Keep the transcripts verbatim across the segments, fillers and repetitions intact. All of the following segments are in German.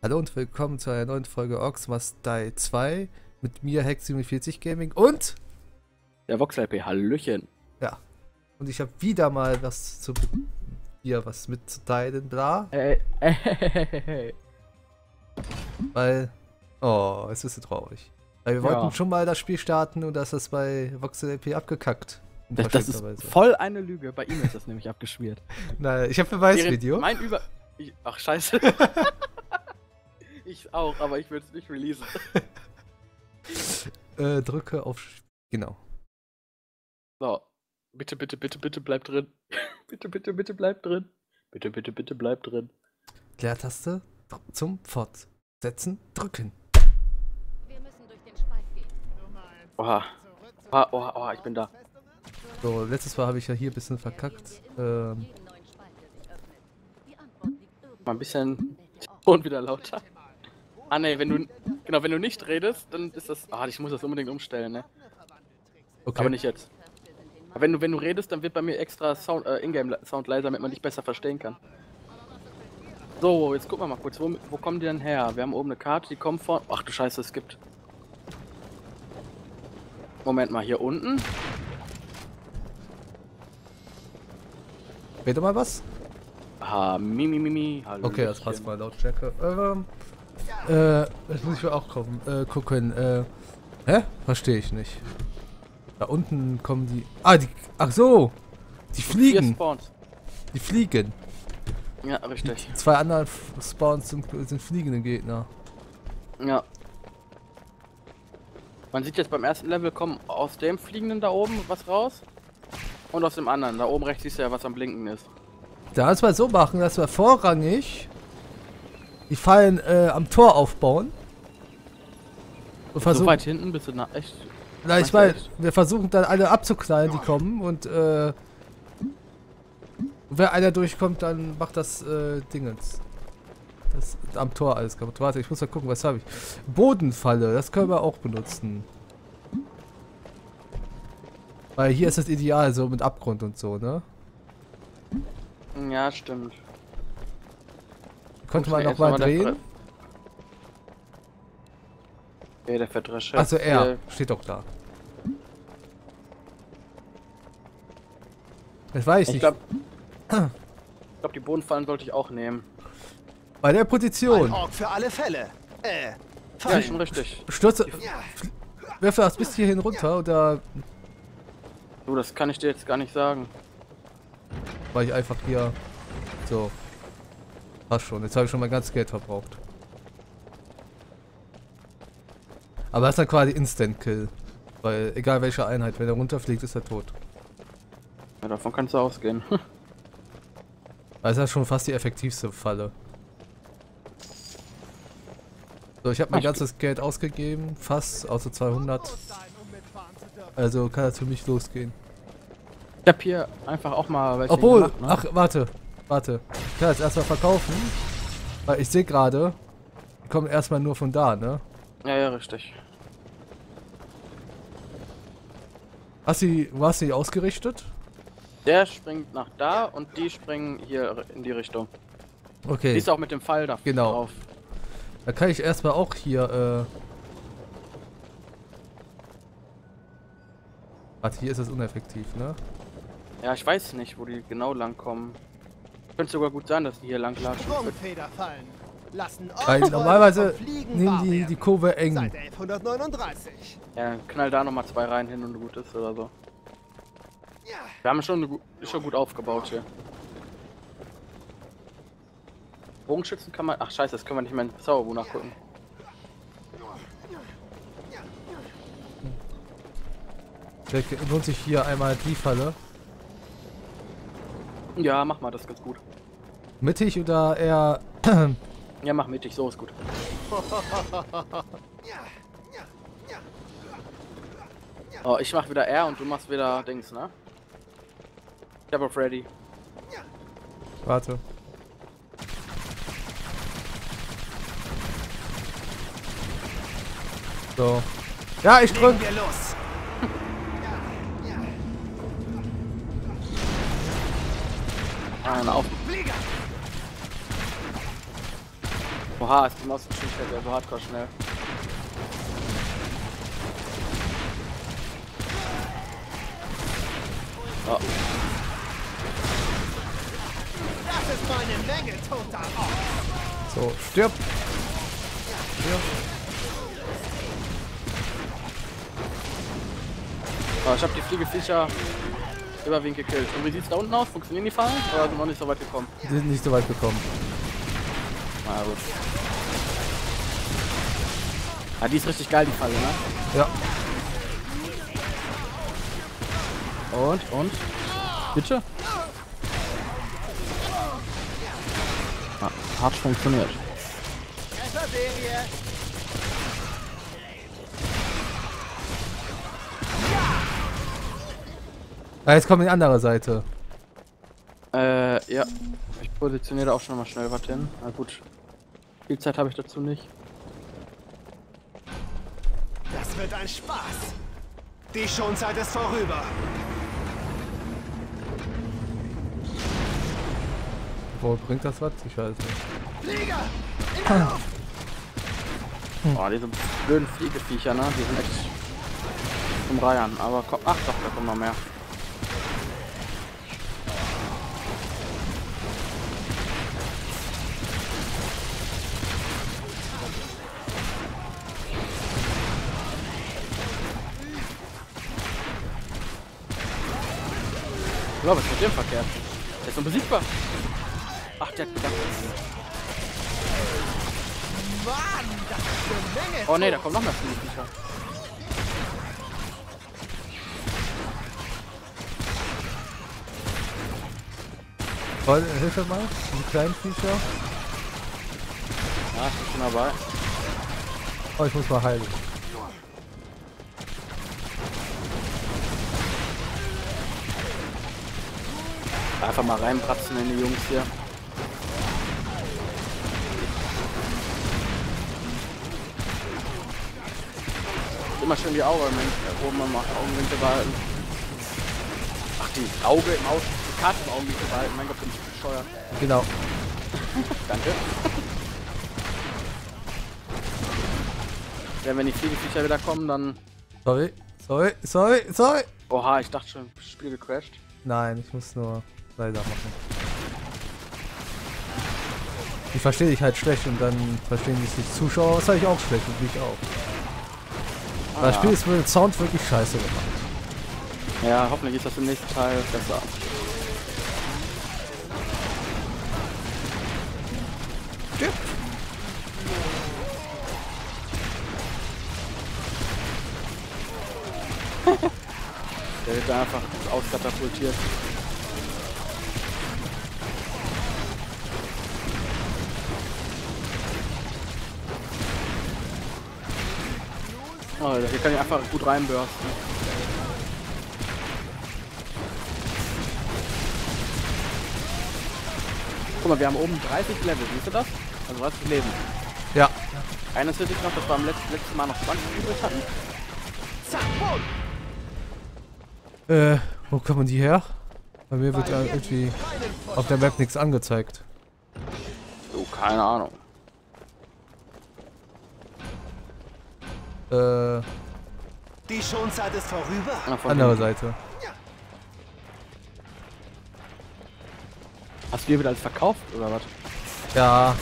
Hallo und willkommen zu einer neuen Folge Orcs Must Die! zwei mit mir, Hex siebenundvierzig Gaming und der Voxel-L P, hallöchen. Ja, und ich habe wieder mal was zu hier was mitzuteilen, bla. Ey, ey, ey, ey. Weil, oh, es ist so traurig. Weil wir wollten ja schon mal das Spiel starten und das ist bei Voxel-L P abgekackt. Das, das ist voll eine Lüge, bei ihm ist das nämlich abgeschmiert. Nein, ich habe Beweisvideo. Mein Über... Ich, ach, scheiße. Ich auch, aber ich würde es nicht releasen. äh, drücke auf... Genau. So. Bitte, bitte, bitte, bitte bleib drin. Bitte, bitte, bitte bleib drin. Bitte, bitte, bitte bleib drin. Leertaste zum Fortsetzen drücken. Wir müssen durch den Spalt gehen. Oha. Oha, oha, oha, ich bin da. So, letztes Mal habe ich ja hier ein bisschen verkackt. Ähm... Mal ein bisschen... Und wieder lauter. Ah ne, wenn du genau, wenn du nicht redest, dann ist das. Ah, ich muss das unbedingt umstellen, ne? Okay. Aber nicht jetzt. Aber wenn du wenn du redest, dann wird bei mir extra Sound, äh, Ingame-Sound leiser, damit man dich besser verstehen kann. So, jetzt gucken wir mal kurz, wo, wo kommen die denn her? Wir haben oben eine Karte, die kommt von. Ach du Scheiße, es gibt. Moment mal, hier unten. Red doch mal was? Ah, mimi, mimi. Hallo. Okay, das passt mal Lautstärke. Ähm. Äh, das muss ich mir auch kommen, äh, gucken, äh, hä? Verstehe ich nicht. Da unten kommen die, ah, die, ach so, die fliegen. Die fliegen. Ja, richtig. Die zwei anderen Spawns sind, sind fliegende Gegner. Ja. Man sieht jetzt beim ersten Level kommen aus dem Fliegenden da oben was raus und aus dem anderen. Da oben rechts siehst du ja, was am Blinken ist. Da müssen wir so machen, dass wir vorrangig die Fallen äh, am Tor aufbauen. Und versuchen, so weit hinten bist du na echt. Na, ich meine, wir versuchen dann alle abzuknallen, die kommen und äh, wenn einer durchkommt, dann macht das äh, Dingens. Das am Tor alles kaputt. Warte, ich muss mal gucken, was habe ich. Bodenfalle, das können wir auch benutzen. Weil hier ist das ideal, so mit Abgrund und so, ne? Ja, stimmt. Könnte man nochmal drehen? Ja, der Verdrescher. Also er steht doch da. Das weiß ich, ich nicht. Glaub, ich glaube, die Bodenfallen sollte ich auch nehmen. Bei der Position. Für alle Fälle. Äh, ja, schon richtig. Stürze. Ja. Werfe das bis hierhin runter, ja, oder? Du, das kann ich dir jetzt gar nicht sagen. Weil ich einfach hier so. Passt schon, jetzt habe ich schon mein ganzes Geld verbraucht. Aber das ist dann quasi Instant-Kill. Weil egal welche Einheit, wenn er runterfliegt, ist er tot. Ja, davon kannst du ausgehen. Das ist ja schon fast die effektivste Falle. So, ich habe mein ganzes Geld ausgegeben, fast, außer zweihundert. Also kann das für mich losgehen. Ich habe hier einfach auch mal welche Obwohl, gemacht, ne? Ach, warte, warte. Ich kann jetzt erstmal verkaufen, weil ich sehe gerade, die kommen erstmal nur von da, ne? Ja, ja, richtig. Hast du, wo hast du die ausgerichtet? Der springt nach da und die springen hier in die Richtung. Okay. Die ist auch mit dem Pfeil da drauf. Genau. Da kann ich erstmal auch hier, äh... Warte, hier ist das ineffektiv, ne? Ja, ich weiß nicht, wo die genau lang kommen. Könnte sogar gut sein, dass die hier lang latschen. Weil normalerweise nehmen die die Kurve eng. Ja, knall da nochmal zwei rein hin und gut ist oder so. Wir haben schon, eine, schon gut aufgebaut hier. Bogenschützen kann man... Ach scheiße, das können wir nicht mehr in Zauberbuch nachgucken. Vielleicht lohnt sich hier einmal die Falle. Ja, mach mal, das ist ganz gut. Mittig oder eher... Ja, mach mittig, so ist gut. Oh, ich mach wieder R und du machst wieder Dings, ne? Ich hab auf ready. Warte. So. Ja, ich drück! Auf. Oha, ist die Maus natürlich wieder so hardcore schnell. Oh. Das ist meine Menge, total auf. So, stirb! Stirb! Oh, ich hab die Fliegeviecher überwiegend gekillt. Und wie sieht's da unten aus? Funktionieren die Fallen? Oder sind wir noch nicht so weit gekommen? Die sind nicht so weit gekommen. Na gut. Ah, die ist richtig geil, die Falle, ne? Ja. Und, und? Bitte? Ah, hat funktioniert. Ah, jetzt kommt die andere Seite. Äh, ja. Ich positioniere auch schon mal schnell was hin. Na gut. Viel Zeit habe ich dazu nicht. Das wird ein Spaß. Die Schonzeit ist vorüber. Wo bringt das was? Ich weiß nicht. Flieger! In der Luft! Hm. Oh, diese blöden Fliegeviecher, ne? Die sind echt zum Reihen. Aber komm, ach doch, da kommen noch mehr. Ich glaube, es ist mit dem verkehrt. Der ist unbesiegbar. Ach, der hat gedacht. Mann, das ist eine Menge. Oh ne, da kommt noch mehr Fliegenviecher. Voll, Hilfe mal, einen kleinen Viecher. Ja, ich bin schon dabei. Oh, ich muss mal heilen. Einfach mal reinbratzen in die Jungs hier. Immer schön die Auge im oben am Augenwinkel behalten. Ach, die Auge im Auge, die Karte im Augenwinkel behalten. Mein Gott, bin ich bescheuert. Genau. Danke. Ja, wenn die Fliegeviecher wieder kommen, dann... Sorry, sorry, sorry, sorry. Oha, ich dachte schon, das Spiel gecrashed. Nein, ich muss nur... leiser machen. Ich verstehe dich halt schlecht und dann verstehen dich die Zuschauer, das habe ich auch schlecht und mich auch. Ah, das Spiel ja. Ist mit dem Sound wirklich scheiße gemacht. Ja, hoffentlich ist das im nächsten Teil besser. Ja. Der wird da einfach auskatapultiert. Oh, hier kann ich einfach gut reinbürsten. Guck mal, wir haben oben dreißig Level, siehst du das? Also dreißig Leben. Ja. einundvierzig noch, das war am letzten, letzten Mal noch zwanzig übrig hatten. Äh, wo kommen die her? Bei mir wird ja irgendwie auf der Map nichts angezeigt. So, keine Ahnung. Äh. Die Schonzeit ist vorüber. Ah, andere hin. Seite. Hast du dir wieder alles verkauft oder was? Ja.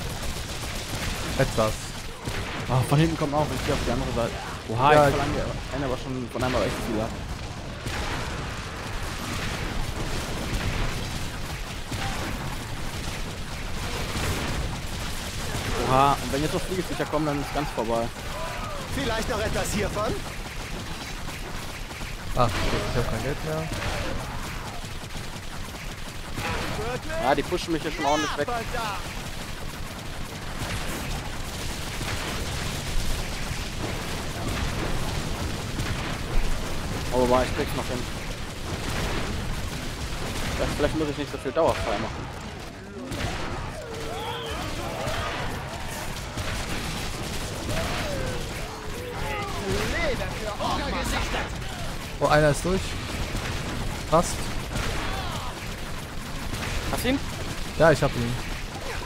Etwas. Oh, von hinten kommt auch, ich gehe auf die andere Seite. Oha, ja, ich verlange einer war schon von einmal echt viel ab. Oha, und wenn jetzt noch Fliegeviecher kommen, dann ist ganz vorbei. Vielleicht noch etwas hiervon? Ach, ich hab kein Geld mehr. Ja, die pushen mich ja schon ordentlich weg. Aber war ich krieg's noch hin. Vielleicht muss ich nicht so viel Dauer frei machen. Oh, einer ist durch. Passt. Hast du ihn? Ja, ich hab ihn.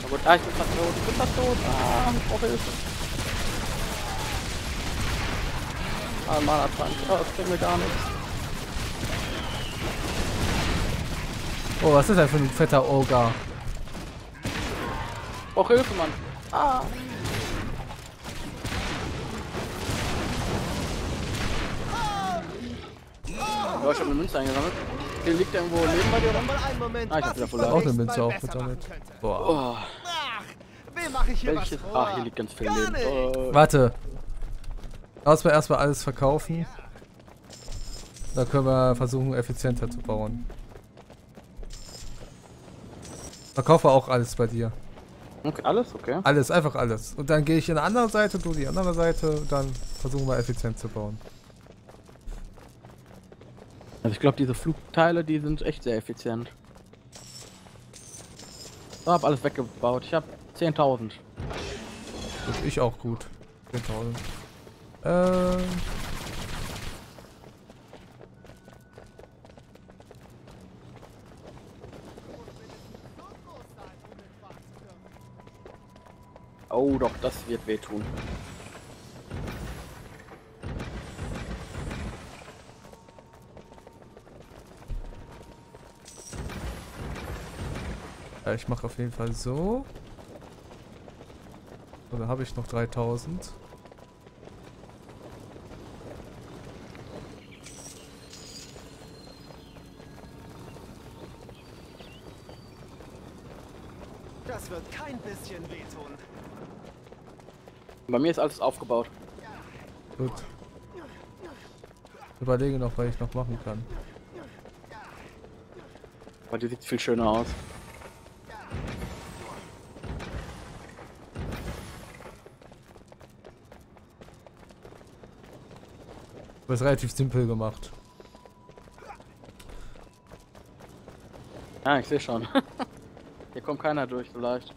Na gut, ah, ich bin fast tot, ich bin fast tot. Ah, ich brauche Hilfe. Ah, Mana-Trank. Oh, das bringt mir gar nichts. Oh, was ist das für ein fetter Ogre? Ich brauche Hilfe, Mann. Ah. Ja, ich habe eine Münze eingesammelt. Hier liegt irgendwo neben bei dir, oder? Ah, ich hab wieder voll auch eine Münze aufgesammelt. Boah. Ach, hier Welches? Ah, hier liegt ganz viel Leben. Oh. Warte. Lass mal erstmal alles verkaufen. Da können wir versuchen, effizienter zu bauen. Verkaufe auch alles bei dir. Okay, alles? Okay. Alles, einfach alles. Und dann gehe ich in eine andere Seite, du die andere Seite und dann versuchen wir effizient zu bauen. Also ich glaube, diese Flugteile, die sind echt sehr effizient. Ich habe alles weggebaut. Ich habe zehntausend. Das ist ich auch gut. zehntausend. Ähm... Oh doch, das wird wehtun. Ich mache auf jeden Fall so. Oder habe ich noch dreitausend? Das wird kein bisschen wehtun. Bei mir ist alles aufgebaut. Gut. Überlege noch, was ich noch machen kann. Aber die sieht viel schöner aus. Ist relativ simpel gemacht. Ah, ich sehe schon. Hier kommt keiner durch, so leicht.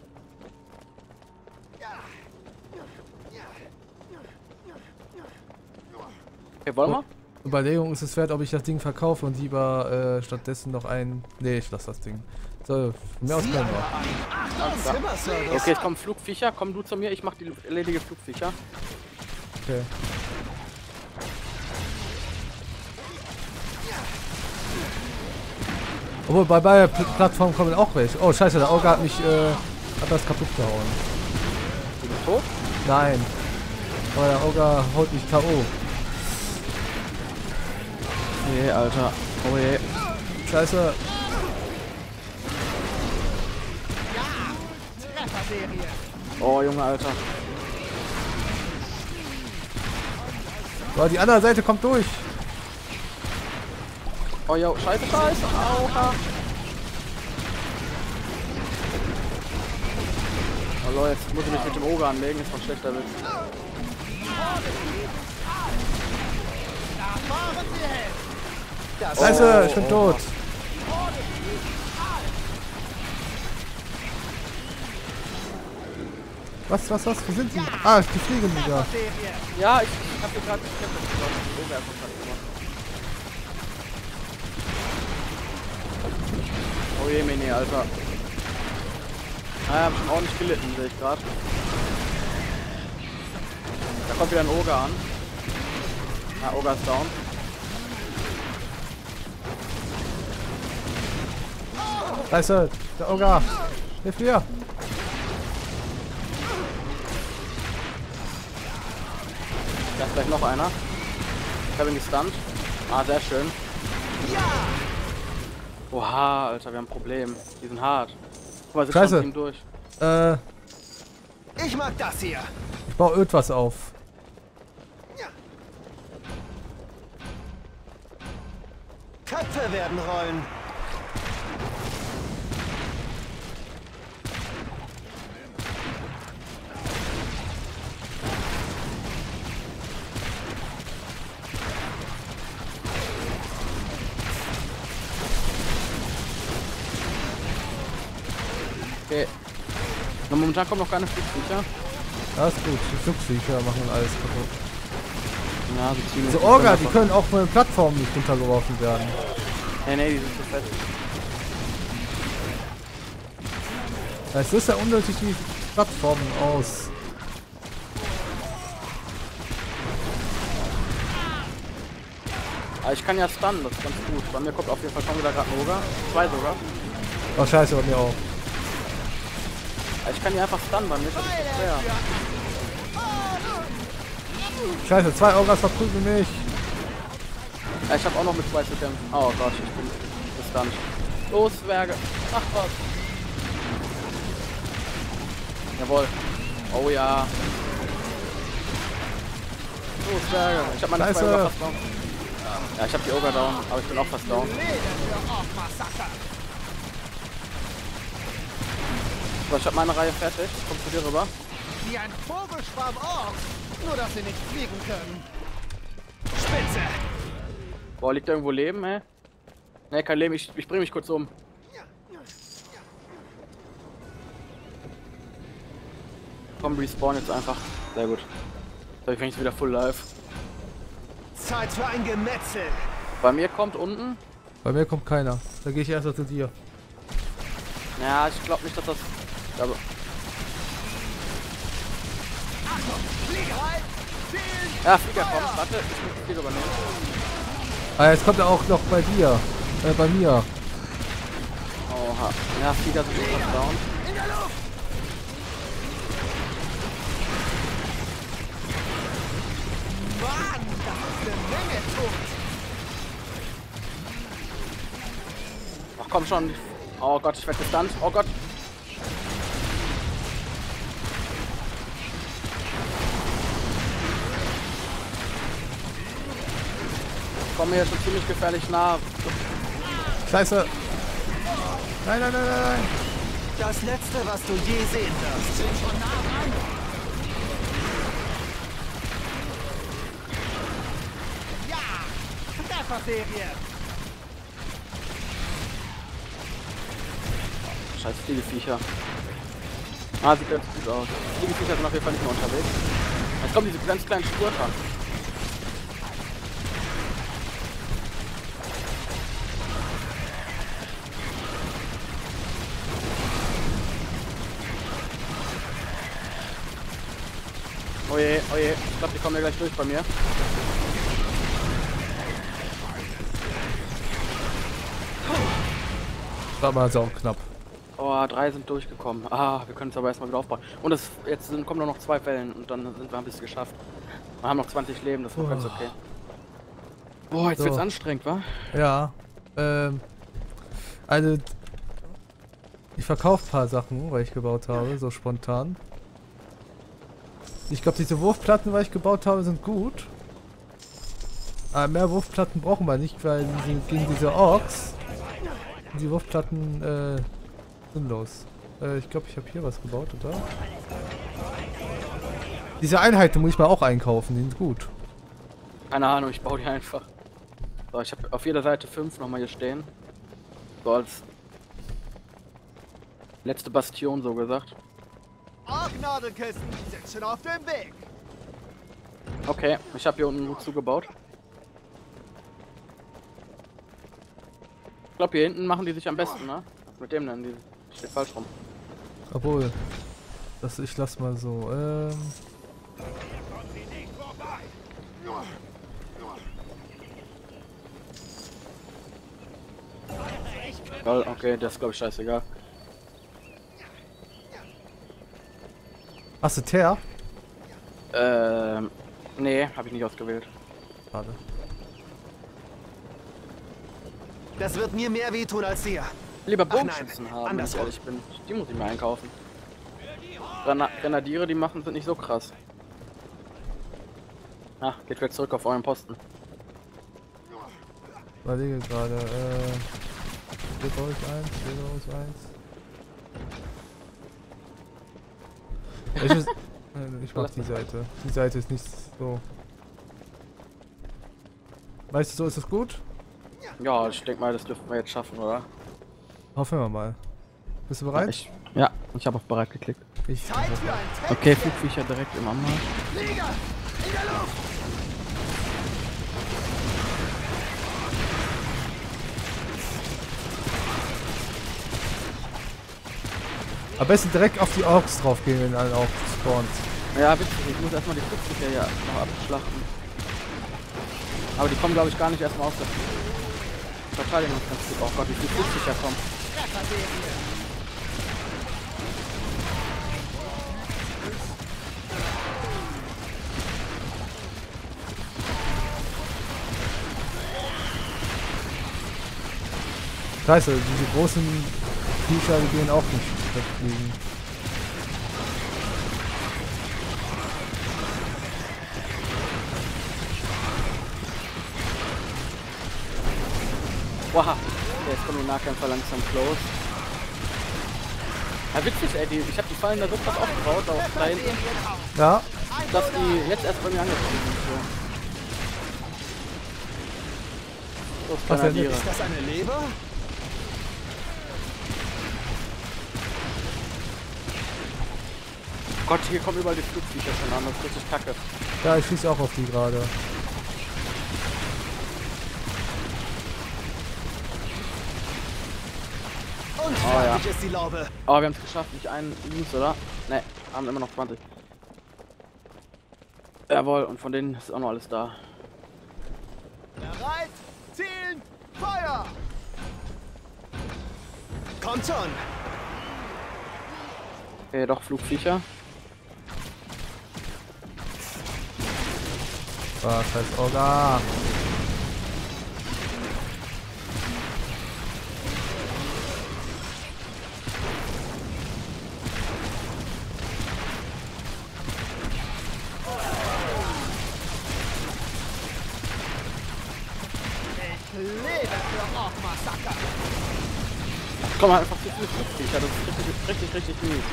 Okay, wollen wir? Überlegung ist es wert, ob ich das Ding verkaufe und lieber äh, stattdessen noch ein... Nee, ich lasse das Ding. So, mehr aus können wir. Okay, es kommen Flugviecher. Komm du zu mir, ich mache die ledige Flugviecher. Okay. Obwohl, bei beider Plattform kommen auch welche. Oh, scheiße, der Auge hat mich, äh, hat das kaputt gehauen. Bin ich tot? Nein. Aber der Auge haut mich K O. Nee, Alter. Oh je. Scheiße. Oh, Junge, Alter. Boah, die andere Seite kommt durch. Oh ja, scheiße, scheiße, aua. Oh Leute, jetzt muss ich mich mit dem Ogre anlegen, ist noch schlechter Witz. Scheiße, oh, ich bin tot. Was, was, was, wo sind die? Ah, die fliegen wieder. Ja, ich, ich hab dir gerade die Kämpfe gemacht. Oh je, Mini, Alter. Naja, hab ich auch nicht gelitten, sehe ich gerade. Da kommt wieder ein Ogre an. Na, Ogre ist down. Scheiße, der Ogre. Hilf mir. Da ist gleich noch einer. Ich habe ihn gestunt. Ah, sehr schön. Oha, Alter, wir haben ein Problem. Die sind hart. Guck mal, sie Scheiße. Kommt durch. Äh. Ich mag das hier. Ich baue irgendwas auf. Ja. Köpfe werden rollen. Okay. Na, momentan kommen noch keine Flugviecher. Ja, ist gut. Die Flugviecher machen alles kaputt. Ja, die ziehen. Diese Orga, die können auch von den Plattformen nicht runtergeworfen werden. Nee, nee, die sind zu fest. Es ist ja unnötig, die Plattformen aus. Ich kann ja stunnen, das ist ganz gut. Bei mir kommt auf jeden Fall schon wieder gerade ein Ogre. Zwei sogar. Oh scheiße, bei mir auch. Ich kann hier einfach stunnen, bei mir ist das schwer. Scheiße, zwei Ogres verprügeln mich. Ich hab auch noch mit zwei zu kämpfen. Oh Gott, ich bin gestunt. Los, Zwerge, mach was. Jawohl. Oh ja. Los, Zwerge. Ich hab meine Scheiße. Zwei Ogre fast down. Ja, ich hab die Ogre down, aber ich bin auch fast down. So, ich hab meine Reihe fertig. Kommst du dir rüber? Wie ein Vogelschwarm Orks, nur dass sie nicht fliegen können. Spitze! Boah, liegt da irgendwo Leben, hä? Ne, kein Leben, ich, ich bring mich kurz um. Komm, respawn jetzt einfach. Sehr gut. So, ich bin jetzt wieder full live. Zeit für ein Gemetzel. Bei mir kommt unten. Bei mir kommt keiner. Da gehe ich erst mal zu dir. Ja, ich glaube nicht, dass das. Aber. Ja, Flieger kommt. Warte, ich muss den Flieger übernehmen. Ah, jetzt kommt er auch noch bei dir. Äh, bei mir. Oha. Ja, Flieger sind fast down. Ach komm schon. Oh Gott, ich werde gestunt. Oh Gott. Ich komme hier schon ziemlich gefährlich nah. Scheiße. Nein, nein, nein, nein. Das letzte, was du je sehen wirst. Sind schon nah dran. Ja, Trefferserie. Scheiß Fliegeviecher. Ah, sieht ganz gut aus. Fliegeviecher sind auf jeden Fall nicht mehr unterwegs. Jetzt kommen diese ganz kleinen Spuren dran. Oh je, oh je, ich glaube, die kommen ja gleich durch bei mir. Das war also auch knapp. Oh, drei sind durchgekommen. Ah, wir können es aber erstmal wieder aufbauen. Und es, jetzt sind, kommen nur noch zwei Wellen und dann sind wir ein bisschen geschafft. Wir haben noch zwanzig Leben, das war oh. ganz okay. Boah, jetzt so. Wird's anstrengend, wa? Ja. Ähm. Also. Ich verkaufe ein paar Sachen, weil ich gebaut habe, ja. so spontan. Ich glaube, diese Wurfplatten, weil ich gebaut habe, sind gut. Aber mehr Wurfplatten brauchen wir nicht, weil die gegen diese Orks die Wurfplatten äh, sinnlos. Äh, ich glaube, ich habe hier was gebaut, oder? Diese Einheiten muss ich mal auch einkaufen, die sind gut. Keine Ahnung, ich baue die einfach. So, ich habe auf jeder Seite fünf nochmal hier stehen. So als letzte Bastion, so gesagt. Ork-Nadelkissen sind schon auf dem Weg. Okay, ich habe hier unten gut zugebaut. Ich glaube, hier hinten machen die sich am besten, ne? Was mit dem denn? Die steht falsch rum. Obwohl, das ich lass mal so. Ähm. Okay, das ist glaube ich scheißegal. Hast du Teer? Ähm, nee, hab ich nicht ausgewählt. Schade. Das wird mir mehr wehtun als dir. Lieber Bogenschützen haben, anders ehrlich bin. Die muss ich mir einkaufen. Gren Grenadiere, die machen, sind nicht so krass. Ach, geht wieder zurück auf euren Posten. Ich überlege gerade, äh... Steht bei euch eins, steht bei euch eins. Ich, muss, äh, ich mach die Seite. Die Seite ist nicht so. Weißt du, so ist es gut? Ja, ich denke mal, das dürften wir jetzt schaffen, oder? Hoffen wir mal. Bist du bereit? Ja, ich, ja, ich habe auf bereit geklickt. Ich Zeit für ein okay, Flugviecher direkt im Anmarsch. Flieger! In der Luft! Am besten direkt auf die Orks drauf gehen, wenn einer auch spawnt. Ja, witzig. Ich muss erstmal die Fuchsbücher hier noch abschlachten. Aber die kommen, glaube ich, gar nicht erstmal aus der Verteidigung. Oh Gott, wie viele Fuchsbücher kommen. Scheiße, diese großen Viecher, die gehen auch nicht wegfliegen. Wow, jetzt kommen die Nahkämpfer langsam close. Ja, witzig, ey, die, ich habe die Fallen da so krass aufgebaut, auch da hinten. Ja. Dass die jetzt erst bei mir angekommen sind. So. So ist, ist das eine Leber? Gott, hier kommen überall die Flugviecher schon an, das ist richtig kacke. Ja, ich schieße auch auf die gerade. Und oh, ja. Ist die Laube. Oh, wir haben es geschafft, nicht einen Minus, oder? Ne, haben immer noch zwanzig. Jawohl, und von denen ist auch noch alles da. Bereit, zielen, Feuer! Kommt schon! Okay, doch Flugviecher. Was heißt auch da? Komm mal, einfach zu viel Flugviecher, das ist richtig, richtig, richtig mies.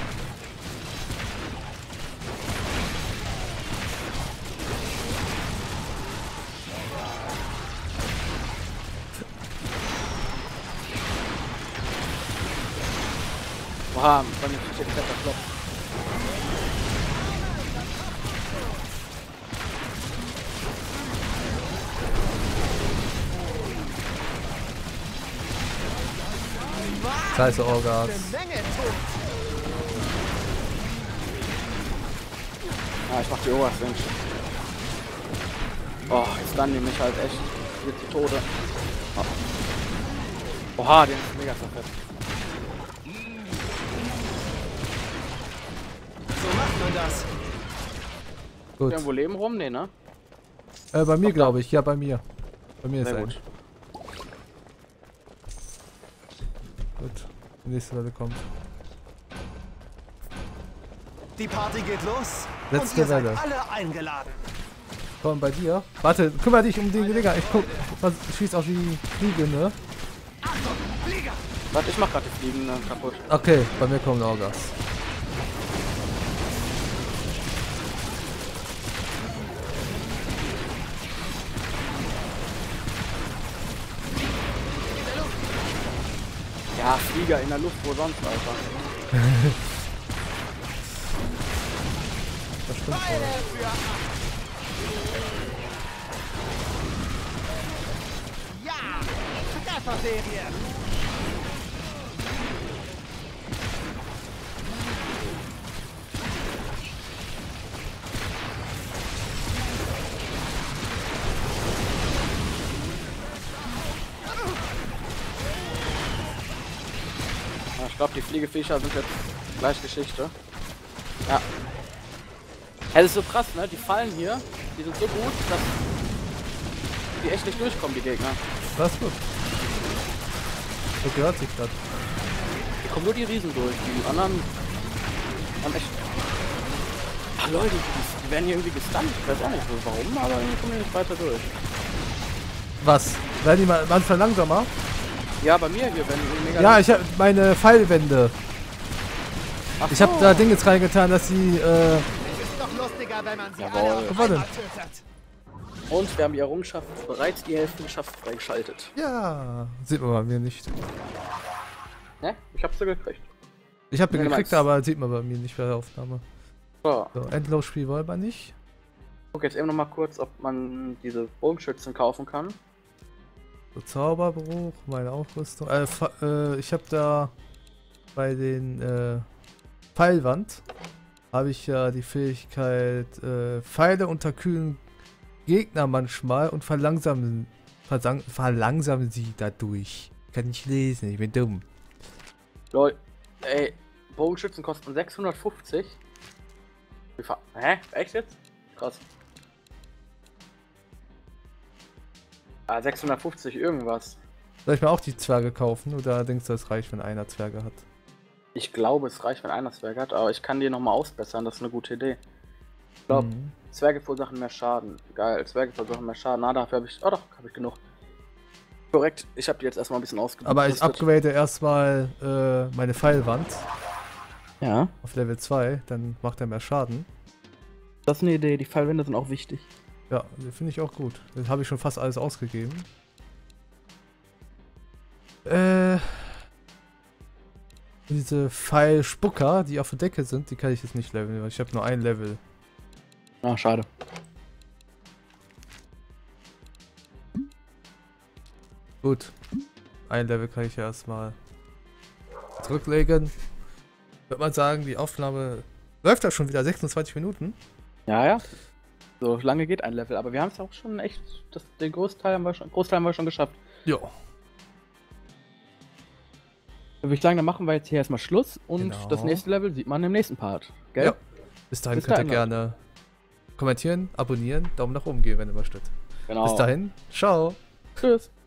Oha, bei mir kriegt ja die Kette flott. Scheiße, Orgas. Ja, ich mach die Orgas, Mensch. Oh, jetzt dann nehme ich halt echt hier zu Tode. Oh. Oha, den ist mega zerfetzt. So macht man das. Gut. Irgendwo Leben rum? Nee, ne? Äh, bei mir glaube ich. Ja, bei mir. Bei mir ist gut. Gut, die nächste Welle kommt. Die Party geht los. Letzte Welle. Und ihr seid alle eingeladen. Komm, bei dir. Warte, kümmere dich um den Digger. Ich guck, was schießt auf die Fliege, ne? Achtung, Flieger! Warte, ich mach gerade die Fliegen dann kaputt. Okay, bei mir kommen Orgas. Ja, Flieger in der Luft, wo sonst, Alter. Das stimmt voll. Ja, Trefferserie. Ich glaube, die Fliegeviecher sind jetzt gleich Geschichte. Ja. Es ist so krass, ne? Die Fallen hier, die sind so gut, dass die echt nicht durchkommen, die Gegner. Das ist gut. So gehört sich das. Hier kommen nur die Riesen durch, die anderen haben echt... Ach Leute, die, die werden hier irgendwie gestunt. Ich weiß auch nicht warum, aber irgendwie kommen die nicht weiter durch. Was? Werden die mal manchmal langsamer? Ja, bei mir hier, wenn... Ja, ich hab meine Pfeilwände. Ach ich so. Hab da Ding jetzt reingetan, dass sie, äh... Es ist doch lustiger, wenn man sie alle und wir haben die Errungenschaft bereits die Helfenschaft freigeschaltet. Ja, sieht man bei mir nicht. Ne? Ich hab's so gekriegt. Ich hab den gekriegt, aber sieht man bei mir nicht bei der Aufnahme. So, so Endlosspiel wollen wir nicht. Ich guck jetzt eben noch mal kurz, ob man diese Bogenschützen kaufen kann. So, Zauberbruch, meine Aufrüstung. Äh, äh, ich habe da bei den äh, Pfeilwand habe ich ja die Fähigkeit, äh, Pfeile unterkühlen Gegner manchmal und verlangsamen, verlangsamen sie dadurch. Kann ich lesen, ich bin dumm. Lol, ey, Bogenschützen kosten sechshundertfünfzig. Hä? Echt jetzt? Krass. Ah, sechshundertfünfzig irgendwas. Soll ich mir auch die Zwerge kaufen oder denkst du, es reicht, wenn einer Zwerge hat? Ich glaube, es reicht, wenn einer Zwerge hat, aber ich kann die nochmal ausbessern, das ist eine gute Idee. Ich glaube, mhm. Zwerge verursachen mehr Schaden. Geil, Zwerge verursachen mehr Schaden. Na, dafür habe ich... Oh doch, habe ich genug. Korrekt, ich habe die jetzt erstmal ein bisschen ausgebildet. Aber ich upgrade erstmal äh, meine Pfeilwand. Ja. Auf Level zwei, dann macht er mehr Schaden. Das ist eine Idee, die Pfeilwände sind auch wichtig. Ja, die finde ich auch gut. Das habe ich schon fast alles ausgegeben. Äh... Diese Pfeilspucker, die auf der Decke sind, die kann ich jetzt nicht leveln, weil ich habe nur ein Level. Ah, schade. Gut. Ein Level kann ich ja erstmal zurücklegen. Würde man sagen, die Aufnahme läuft da schon wieder sechsundzwanzig Minuten. Ja, ja. So lange geht ein Level, aber wir haben es auch schon echt. Das, den Großteil haben wir schon, Großteil haben wir schon geschafft. Ja. Würde ich sagen, dann machen wir jetzt hier erstmal Schluss und genau. Das nächste Level sieht man im nächsten Part. Gell? Ja. Bis dahin Bis könnt dahin ihr gerne Leute. Kommentieren, abonnieren, Daumen nach oben geben, wenn ihr möchtet. Genau. Bis dahin, ciao. Tschüss.